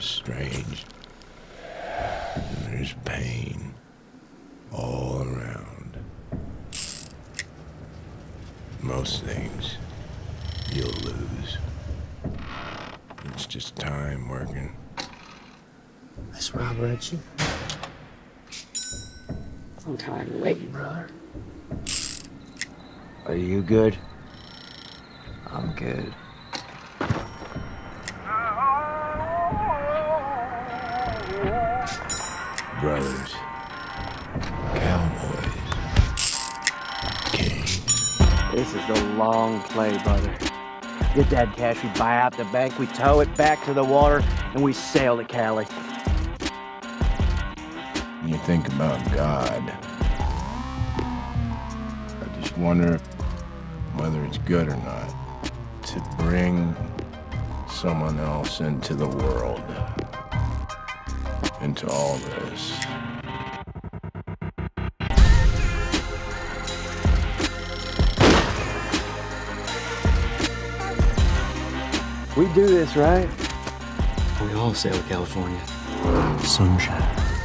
strange. And there's pain all around. Most things you'll lose. It's just time working. That's Rob Reggie. I'm tired of waiting, brother. Are you good? I'm good. Brothers, cowboys, kings. This is the long play, brother. Get that cash, we buy out the bank, we tow it back to the water, and we sail to Cali. When you think about God, I just wonder whether it's good or not to bring someone else into the world. Into all this. We do this, right? We all sail to California. Sunshine.